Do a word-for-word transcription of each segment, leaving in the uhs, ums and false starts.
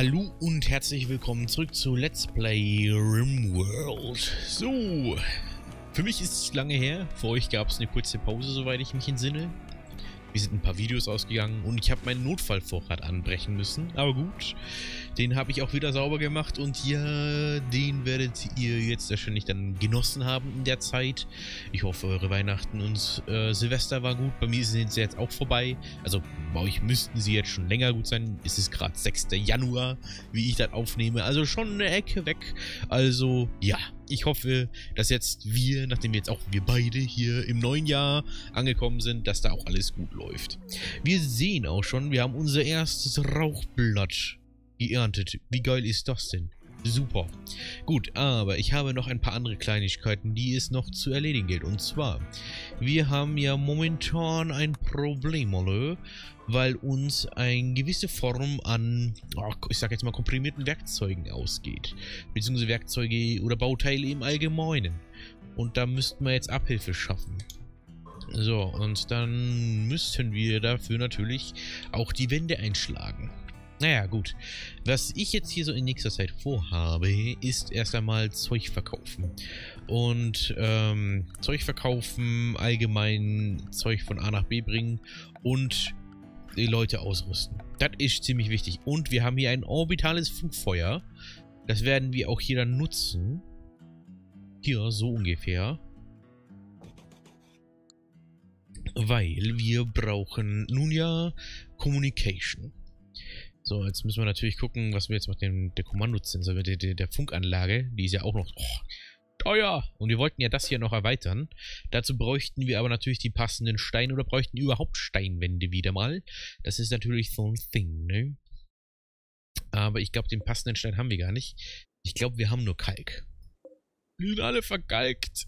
Hallo und herzlich willkommen zurück zu Let's Play RimWorld. So, für mich ist es lange her. Für euch gab es eine kurze Pause, soweit ich mich entsinne. Wir sind ein paar Videos ausgegangen und ich habe meinen Notfallvorrat anbrechen müssen. Aber gut, den habe ich auch wieder sauber gemacht und ja, den werdet ihr jetzt wahrscheinlich dann genossen haben in der Zeit. Ich hoffe, eure Weihnachten und äh, Silvester war gut. Bei mir sind sie jetzt auch vorbei. Also bei euch müssten sie jetzt schon länger gut sein. Es ist gerade sechster Januar, wie ich das aufnehme. Also schon eine Ecke weg. Also ja, ich hoffe, dass jetzt wir, nachdem jetzt auch wir beide hier im neuen Jahr angekommen sind, dass da auch alles gut läuft. Wir sehen auch schon, wir haben unser erstes Rauchblatt geerntet. Wie geil ist das denn? Super. Gut, aber ich habe noch ein paar andere Kleinigkeiten, die es noch zu erledigen gilt. Und zwar, wir haben ja momentan ein Problem, alle, weil uns eine gewisse Form an, oh, ich sag jetzt mal, komprimierten Werkzeugen ausgeht. Beziehungsweise Werkzeuge oder Bauteile im Allgemeinen. Und da müssten wir jetzt Abhilfe schaffen. So, und dann müssten wir dafür natürlich auch die Wände einschlagen. Naja, gut. Was ich jetzt hier so in nächster Zeit vorhabe, ist erst einmal Zeug verkaufen. Und ähm, Zeug verkaufen, allgemein Zeug von A nach B bringen und die Leute ausrüsten. Das ist ziemlich wichtig. Und wir haben hier ein orbitales Flugfeuer. Das werden wir auch hier dann nutzen. Hier, so ungefähr. Weil wir brauchen nun ja Communication. So, jetzt müssen wir natürlich gucken, was wir jetzt mit dem, der Kommandozensor, mit der, der Funkanlage, die ist ja auch noch oh, teuer. Und wir wollten ja das hier noch erweitern. Dazu bräuchten wir aber natürlich die passenden Steine oder bräuchten überhaupt Steinwände wieder mal. Das ist natürlich so ein Thing, ne? Aber ich glaube, den passenden Stein haben wir gar nicht. Ich glaube, wir haben nur Kalk. Wir sind alle verkalkt.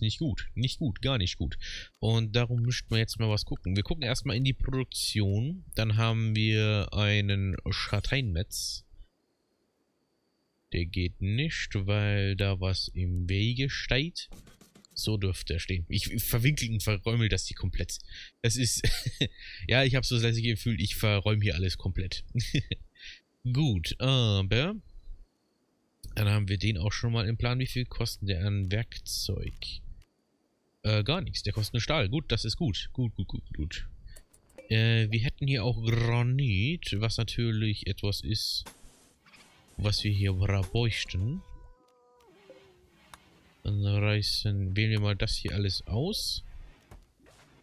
Nicht gut, nicht gut, gar nicht gut. Und darum müssten wir jetzt mal was gucken. Wir gucken erstmal in die Produktion. Dann haben wir einen Schateinmetz. Der geht nicht, weil da was im Wege steht. So dürfte er stehen. Ich verwinkel und verräume das hier komplett. Das ist... ja, ich habe so das letzte Gefühl, ich verräume hier alles komplett. Gut, aber... dann haben wir den auch schon mal im Plan. Wie viel kostet der an Werkzeug? Äh, gar nichts. Der kostet nur Stahl. Gut, das ist gut. Gut, gut, gut, gut. Äh, wir hätten hier auch Granit, was natürlich etwas ist, was wir hier bräuchten. Dann reißen, wählen wir mal das hier alles aus.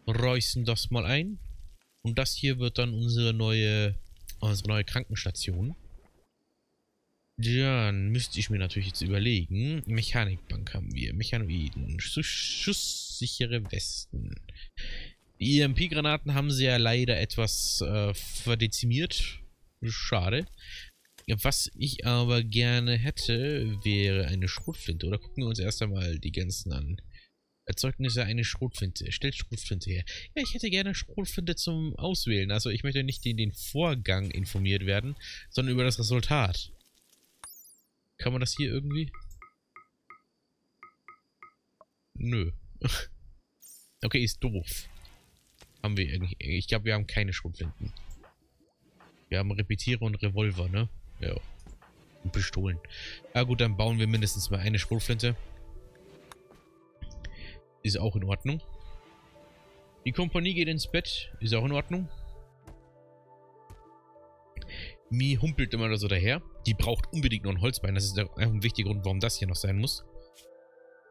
Reißen das mal ein. Und das hier wird dann unsere neue, unsere neue Krankenstation. Dann müsste ich mir natürlich jetzt überlegen. Mechanikbank haben wir. Mechanoiden. Schusssichere Westen. Die E M P-Granaten haben sie ja leider etwas äh, verdezimiert. Schade. Was ich aber gerne hätte, wäre eine Schrotflinte. Oder gucken wir uns erst einmal die ganzen an. Erzeugnisse eine Schrotflinte. Stellt Schrotflinte her. Ja, ich hätte gerne Schrotflinte zum Auswählen. Also ich möchte nicht in den Vorgang informiert werden, sondern über das Resultat. Kann man das hier irgendwie? Nö. Okay, ist doof. Haben wir irgendwie... ich glaube, wir haben keine Schrotflinten. Wir haben Repetiere und Revolver, ne? Ja. Und Pistolen. Ah gut, dann bauen wir mindestens mal eine Schrotflinte. Ist auch in Ordnung. Die Kompanie geht ins Bett. Ist auch in Ordnung. Mie humpelt immer da so daher. Die braucht unbedingt noch ein Holzbein. Das ist ein wichtiger Grund, warum das hier noch sein muss.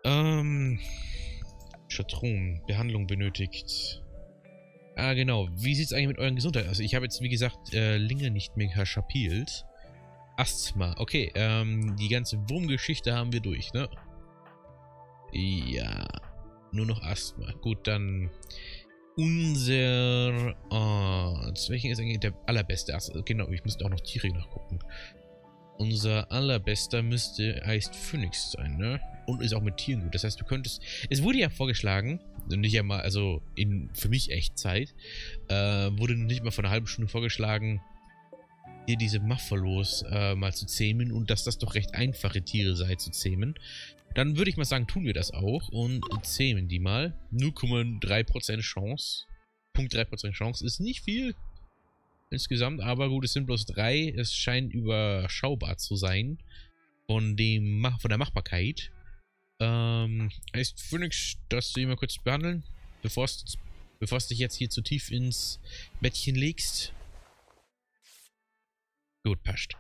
Ähm. Schatron. Behandlung benötigt. Ah, genau. Wie sieht es eigentlich mit eurer Gesundheit aus? Ich habe jetzt, wie gesagt, äh, Linge nicht mehr geschapielt. Asthma. Okay, ähm, die ganze Wurmgeschichte haben wir durch, ne? Ja. Nur noch Asthma. Gut, dann... unser Arzt. Welchen ist eigentlich der allerbeste Arzt? Genau, ich müsste auch noch Tiere nachgucken. Unser allerbester müsste, heißt Phoenix sein, ne? Und ist auch mit Tieren gut. Das heißt, du könntest... es wurde ja vorgeschlagen, nicht einmal, also in für mich Echtzeit, äh, wurde nicht mal vor einer halben Stunde vorgeschlagen, hier diese Muffalos äh, mal zu zähmen und dass das doch recht einfache Tiere sei zu zähmen. Dann würde ich mal sagen, tun wir das auch und zähmen die mal. null Komma drei Prozent Chance. null Komma drei Prozent Chance ist nicht viel. insgesamt, aber gut, es sind bloß drei. Es scheint überschaubar zu sein von, dem, von der Machbarkeit. Ähm, heißt Phoenix, das du mal kurz behandeln, bevor es bevor es dich jetzt hier zu tief ins Bettchen legst. Gut, passt.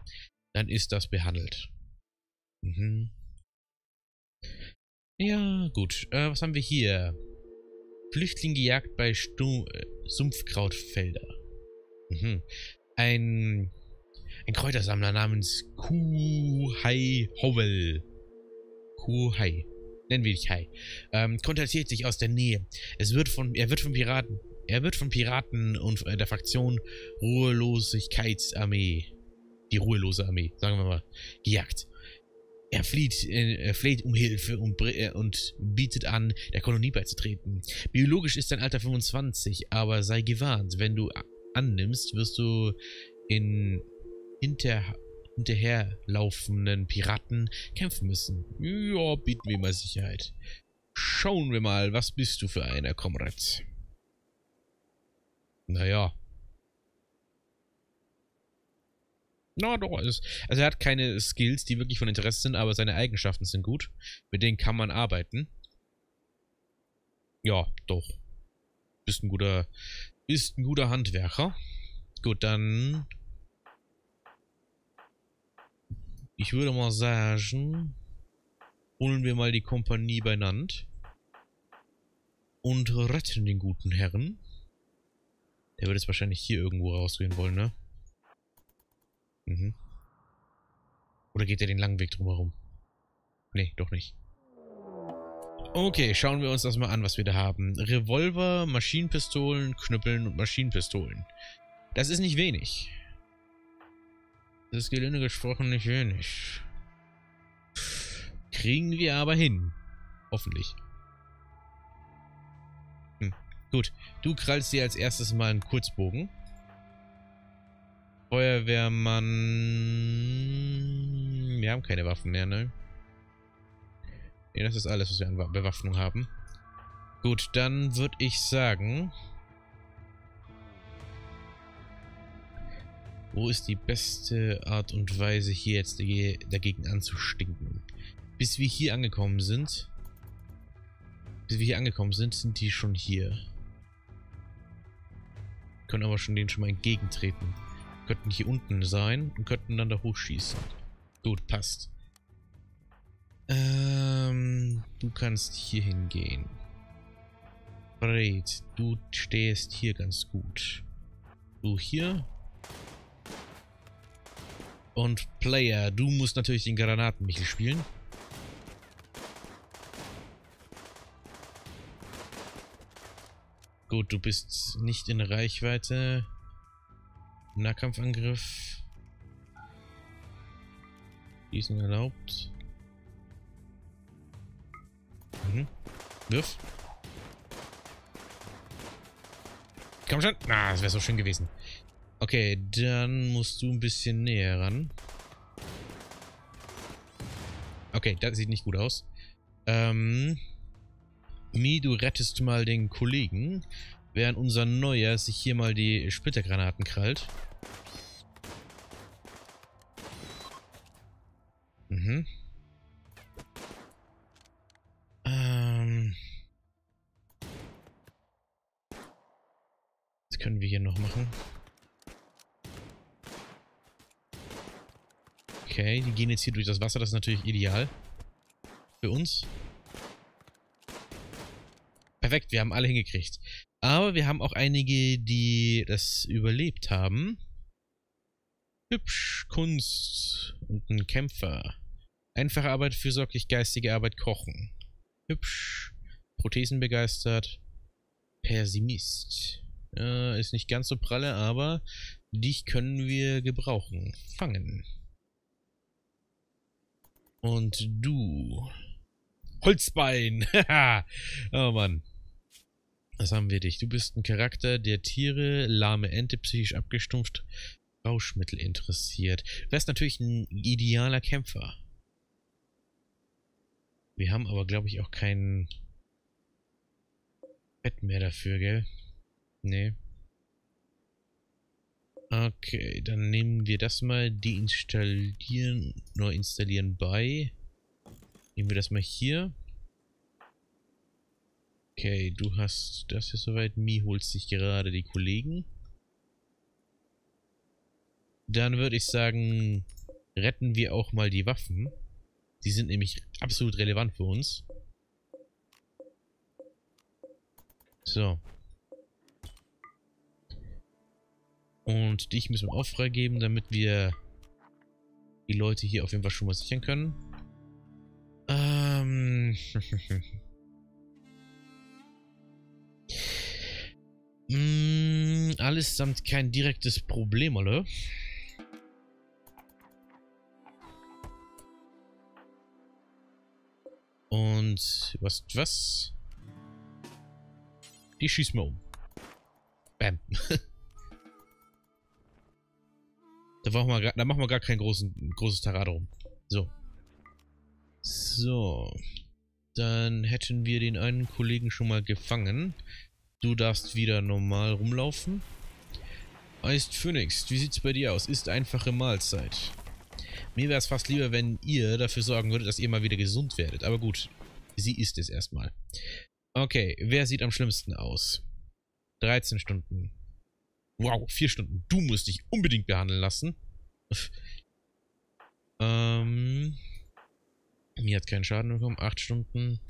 Dann ist das behandelt. Mhm. Ja, gut. Äh, was haben wir hier? Flüchtling gejagt bei Stum äh, Sumpfkrautfelder. Mhm. Ein, ein Kräutersammler namens Kuhai Howell. Kuhai. Nennen wir dich Hai. Ähm, kontaktiert sich aus der Nähe. Es wird von, er wird von Piraten. Er wird von Piraten und äh, der Fraktion Ruhelosigkeitsarmee. Die ruhelose Armee, sagen wir mal, gejagt. Er flieht, er fleht um Hilfe und, und bietet an, der Kolonie beizutreten. Biologisch ist dein Alter fünfundzwanzig, aber sei gewarnt, wenn du annimmst, wirst du in hinter, hinterherlaufenden Piraten kämpfen müssen. Ja, bieten wir mal Sicherheit. Schauen wir mal, was bist du für einer, Comrades? Naja. Na doch, also er hat keine Skills, die wirklich von Interesse sind, aber seine Eigenschaften sind gut. Mit denen kann man arbeiten. Ja, doch. Bist ein guter, bist ein guter Handwerker. Gut, dann... Ich würde mal sagen... Holen wir mal die Kompanie beieinander. Und retten den guten Herrn. Der wird jetzt wahrscheinlich hier irgendwo rausgehen wollen, ne? Mhm. Oder geht er den langen Weg drumherum? Nee, doch nicht. Okay, schauen wir uns das mal an, was wir da haben. Revolver, Maschinenpistolen, Knüppeln und Maschinenpistolen. Das ist nicht wenig. Das ist gelinde gesprochen nicht wenig. Kriegen wir aber hin. Hoffentlich. Hm. Gut, du krallst dir als erstes mal einen Kurzbogen. Feuerwehrmann... Wir haben keine Waffen mehr, ne? Ne, das ist alles, was wir an Bewaffnung haben. Gut, dann würde ich sagen... Wo ist die beste Art und Weise, hier jetzt dagegen anzustinken? Bis wir hier angekommen sind... Bis wir hier angekommen sind, sind die schon hier. Können aber schon denen schon mal entgegentreten. Könnten hier unten sein und könnten dann da hochschießen. Gut, passt. Ähm, du kannst hier hingehen. Breit, du stehst hier ganz gut. Du hier. Und Player, du musst natürlich den Granatenmichel spielen. Gut, du bist nicht in Reichweite. Nahkampfangriff. Schießen erlaubt. Mhm. Wirf. Komm schon. Ah, das wäre so schön gewesen. Okay, dann musst du ein bisschen näher ran. Okay, das sieht nicht gut aus. Ähm. Mi, du rettest mal den Kollegen. Während unser Neuer sich hier mal die Splittergranaten krallt. Mhm. Ähm. Was können wir hier noch machen? Okay, die gehen jetzt hier durch das Wasser. Das ist natürlich ideal. Für uns. Perfekt, wir haben alle hingekriegt. Aber wir haben auch einige, die das überlebt haben. Hübsch, Kunst und ein Kämpfer. Einfache Arbeit, fürsorglich, geistige Arbeit, Kochen. Hübsch, Prothesen begeistert, Pessimist. Äh, ist nicht ganz so pralle, aber dich können wir gebrauchen. Fangen. Und du. Holzbein. Oh Mann. Was haben wir dich? Du bist ein Charakter, der Tiere, lahme Ente, psychisch abgestumpft, Rauschmittel interessiert. Du wärst natürlich ein idealer Kämpfer. Wir haben aber, glaube ich, auch kein Bett mehr dafür, gell? Nee. Okay, dann nehmen wir das mal deinstallieren, neu installieren bei. Nehmen wir das mal hier. Okay, du hast das hier soweit. Mi holst dich gerade die Kollegen. Dann würde ich sagen, retten wir auch mal die Waffen. Die sind nämlich absolut relevant für uns. So. Und dich müssen wir auch freigeben, damit wir die Leute hier auf jeden Fall schon mal sichern können. Ähm. mm, allesamt kein direktes Problem, oder? Und was, was? Die schießen wir um. Bam. Da machen wir, da machen wir gar kein großen, großes Tarade rum. So. So. Dann hätten wir den einen Kollegen schon mal gefangen. Du darfst wieder normal rumlaufen. Heißt Phoenix, wie sieht's bei dir aus? Ist einfache Mahlzeit. Mir wäre es fast lieber, wenn ihr dafür sorgen würdet, dass ihr mal wieder gesund werdet. Aber gut, sie ist es erstmal. Okay, wer sieht am schlimmsten aus? dreizehn Stunden. Wow, vier Stunden. Du musst dich unbedingt behandeln lassen. ähm. Mir hat keinen Schaden bekommen. acht Stunden.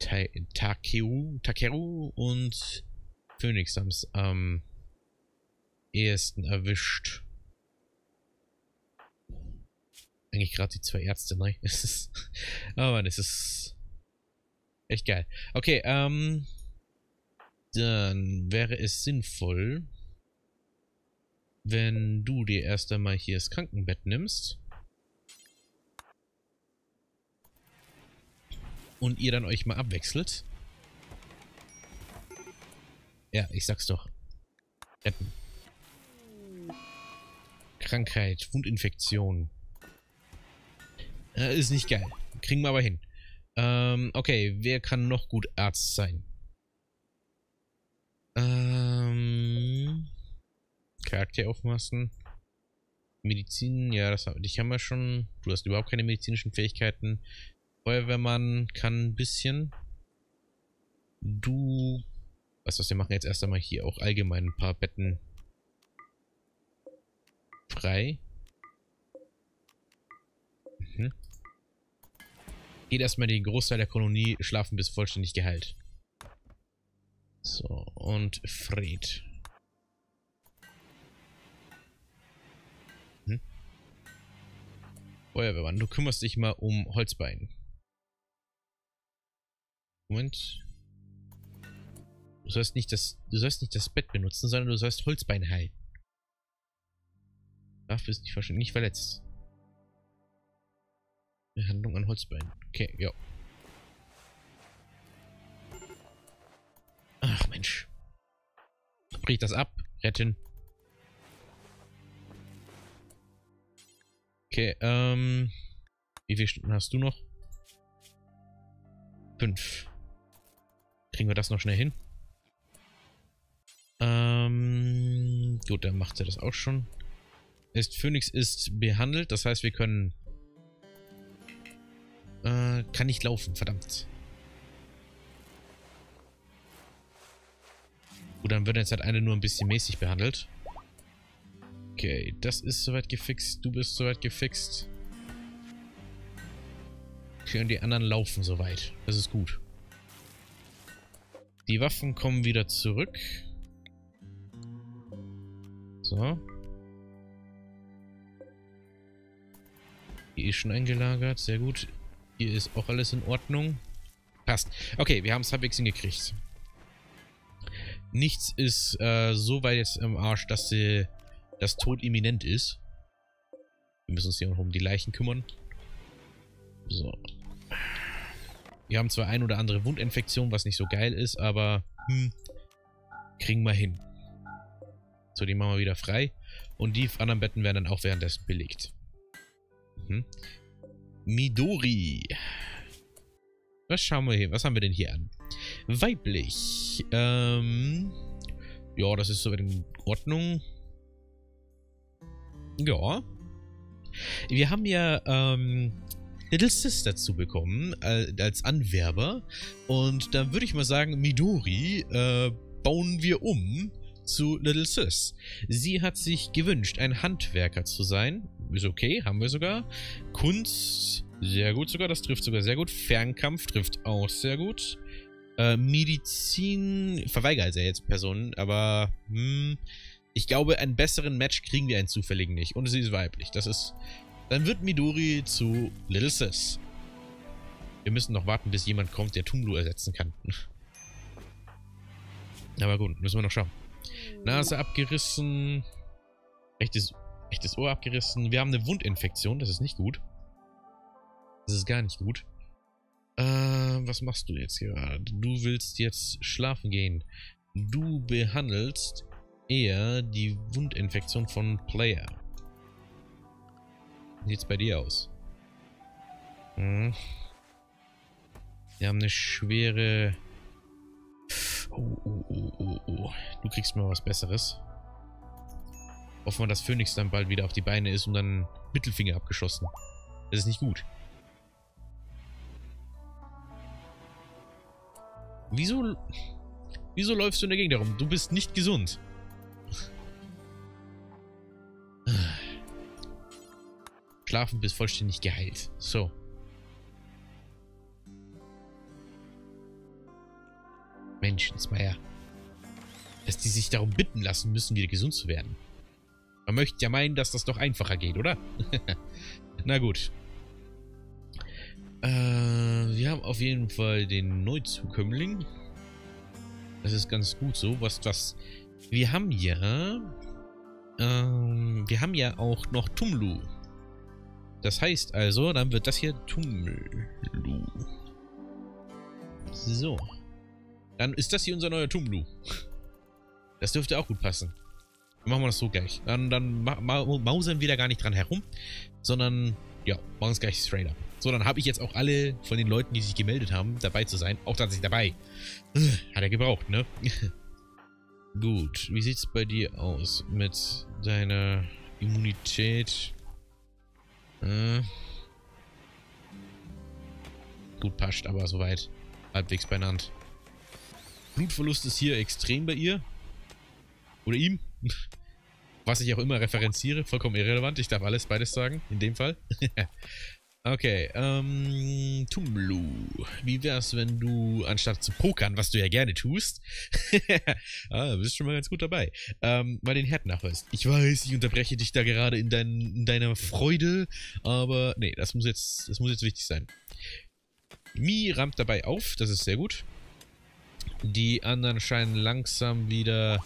Ta Takeu, Takeru und Phoenix haben es am ehesten erwischt. Eigentlich gerade die zwei Ärzte, ne? Aber das ist echt geil. Okay, ähm. Dann wäre es sinnvoll, wenn du dir erst einmal hier das Krankenbett nimmst. Und ihr dann euch mal abwechselt. Ja, ich sag's doch. Retten. Krankheit, Wundinfektion. Äh, ist nicht geil. Kriegen wir aber hin. Ähm, okay, wer kann noch gut Arzt sein? Ähm, Charakter aufmaßen. Medizin, ja, das haben, dich haben wir schon. Du hast überhaupt keine medizinischen Fähigkeiten. Feuerwehrmann kann ein bisschen. Du, was was wir machen jetzt erst einmal hier auch allgemein ein paar Betten frei. Mhm. Geht erstmal den Großteil der Kolonie schlafen bis vollständig geheilt. So, und Fred. Hm? Feuerwehrmann, du kümmerst dich mal um Holzbein. Moment. Du sollst nicht das, du sollst nicht das Bett benutzen, sondern du sollst Holzbein heilen. Dafür ist nicht, nicht verletzt. Behandlung an Holzbein. Okay, ja. Ach Mensch. Brich das ab. Retten. Okay, ähm. Wie viele Stunden hast du noch? Fünf. Kriegen wir das noch schnell hin? Ähm. Gut, dann macht er das auch schon. Ist Phoenix ist behandelt, das heißt wir können. Äh, kann nicht laufen, verdammt. Gut, dann wird jetzt halt eine nur ein bisschen mäßig behandelt. Okay, das ist soweit gefixt. Du bist soweit gefixt. Können die anderen laufen soweit. Das ist gut. Die Waffen kommen wieder zurück. So. Die ist schon eingelagert. Sehr gut. Hier ist auch alles in Ordnung. Passt. Okay, wir haben es halbwegs hingekriegt. Nichts ist äh, so weit jetzt im Arsch, dass sie, das Tod imminent ist. Wir müssen uns hier noch um die Leichen kümmern. So. Wir haben zwar ein oder andere Wundinfektion, was nicht so geil ist, aber hm, kriegen wir hin. So, die machen wir wieder frei. Und die anderen Betten werden dann auch währenddessen belegt. Mhm. Midori. Was schauen wir hier? Was haben wir denn hier an? Weiblich. Ähm, Ja, das ist soweit in Ordnung. Ja. Wir haben ja ähm, Little Sis dazu bekommen, äh, als Anwerber. Und dann würde ich mal sagen, Midori äh, bauen wir um zu Little Sis. Sie hat sich gewünscht, ein Handwerker zu sein. Ist okay, haben wir sogar. Kunst, sehr gut sogar, das trifft sogar sehr gut. Fernkampf trifft auch sehr gut. Äh, Medizin, verweigert ja jetzt Personen, aber hm, ich glaube, einen besseren Match kriegen wir einen zufälligen nicht. Und sie ist weiblich. Das ist. Dann wird Midori zu Little Sis. Wir müssen noch warten, bis jemand kommt, der Tumblu ersetzen kann. Aber gut, müssen wir noch schauen. Nase abgerissen. Rechtes, rechtes Ohr abgerissen. Wir haben eine Wundinfektion. Das ist nicht gut. Das ist gar nicht gut. Äh, was machst du jetzt gerade? Du willst jetzt schlafen gehen. Du behandelst eher die Wundinfektion von Player. Wie sieht's bei dir aus? Hm. Wir haben eine schwere... Oh, oh, oh, oh, oh. Du kriegst mal was Besseres. Hoffen wir, dass Phoenix dann bald wieder auf die Beine ist und dann Mittelfinger abgeschossen. Das ist nicht gut. Wieso... Wieso läufst du in der Gegend herum? Du bist nicht gesund. Schlafen bis vollständig geheilt. So. Menschenmeier. Dass die sich darum bitten lassen müssen, wieder gesund zu werden. Man möchte ja meinen, dass das doch einfacher geht, oder? Na gut. Äh, wir haben auf jeden Fall den Neuzukömmling. Das ist ganz gut so. Was, was. Wir haben ja. Ähm, wir haben ja auch noch Tumblu. Das heißt also, dann wird das hier Tumblu. So. Dann ist das hier unser neuer Tumblu. Das dürfte auch gut passen. Dann machen wir das so gleich. Dann, dann ma ma mausern wir da gar nicht dran herum, sondern ja, machen es gleich straight up. So, dann habe ich jetzt auch alle von den Leuten, die sich gemeldet haben, dabei zu sein. Auch tatsächlich dabei. Hat er gebraucht, ne? Gut, wie sieht es bei dir aus mit deiner Immunität? Äh. Gut, passt, aber soweit. Halbwegs beieinander. Blutverlust ist hier extrem bei ihr. Oder ihm. Was ich auch immer referenziere. Vollkommen irrelevant. Ich darf alles, beides sagen. In dem Fall. Okay, ähm, Tumblu, wie wär's, wenn du, anstatt zu pokern, was du ja gerne tust, ah, bist schon mal ganz gut dabei, ähm, mal den Herd nachweist. Ich weiß, ich unterbreche dich da gerade in, dein, in deiner Freude, aber nee, das muss jetzt, das muss jetzt wichtig sein. Mi rammt dabei auf, das ist sehr gut. Die anderen scheinen langsam wieder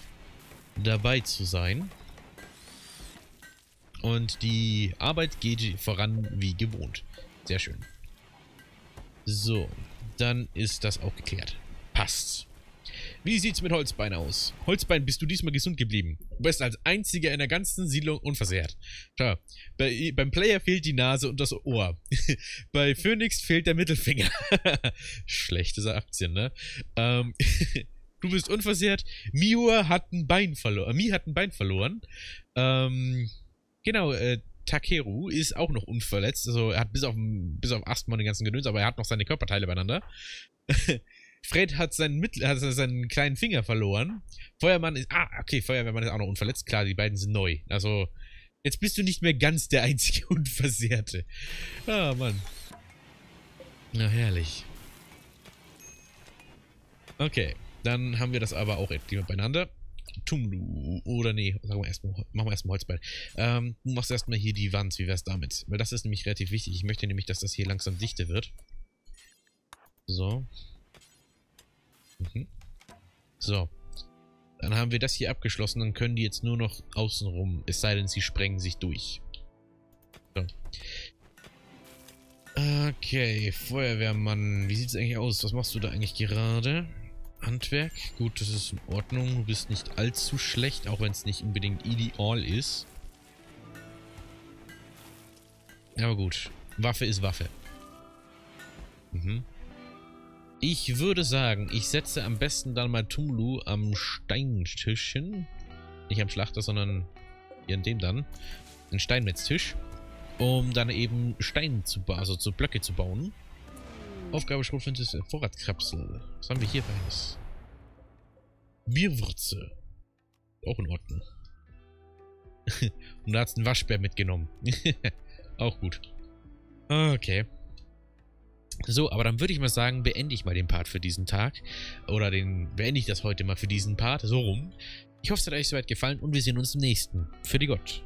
dabei zu sein. Und die Arbeit geht voran wie gewohnt. Sehr schön. So, dann ist das auch geklärt. Passt. Wie sieht's mit Holzbein aus? Holzbein, bist du diesmal gesund geblieben? Du bist als einziger in der ganzen Siedlung unversehrt. Schau, bei, beim Player fehlt die Nase und das Ohr. Bei Phoenix fehlt der Mittelfinger. Schlechte Aktien, ne? Ähm, du bist unversehrt. Miua hat ein Bein verloren. Mi hat ein Bein verloren. Ähm... Genau, äh, Takeru ist auch noch unverletzt, also er hat bis auf, bis auf Asthma und den ganzen Gedöns, aber er hat noch seine Körperteile beieinander. Fred hat seinen, Mittel, hat seinen kleinen Finger verloren. Feuermann ist, ah, okay, Feuerwehrmann ist auch noch unverletzt, klar, die beiden sind neu. Also, jetzt bist du nicht mehr ganz der einzige Unversehrte. Ah, Mann. Na, herrlich. Okay, dann haben wir das aber auch etwas beieinander. Tumblu, oder nee, sagen wir erstmal, machen wir erstmal Holzbein. Ähm, du machst erstmal hier die Wand, wie wär's damit? Weil das ist nämlich relativ wichtig. Ich möchte nämlich, dass das hier langsam dichter wird. So. Mhm. So. Dann haben wir das hier abgeschlossen, dann können die jetzt nur noch außen rum, es sei denn, sie sprengen sich durch. So. Okay, Feuerwehrmann, wie sieht's eigentlich aus? Was machst du da eigentlich gerade? Handwerk. Gut, das ist in Ordnung. Du bist nicht allzu schlecht, auch wenn es nicht unbedingt ideal ist. Aber gut. Waffe ist Waffe. Mhm. Ich würde sagen, ich setze am besten dann mal Tumblu am Steintischchen. Nicht am Schlachter, sondern hier in dem dann. Ein Steinmetztisch. Um dann eben Stein zu bauen, also zu Blöcke zu bauen. Aufgabe Schrotflinte ist Vorratskapsel. Was haben wir hier Feines? Bierwürze. Auch in Ordnung. Und da hat es einen Waschbär mitgenommen. Auch gut. Okay. So, aber dann würde ich mal sagen, beende ich mal den Part für diesen Tag. Oder den beende ich das heute mal für diesen Part. So rum. Ich hoffe, es hat euch soweit gefallen und wir sehen uns im nächsten. Für die Gott.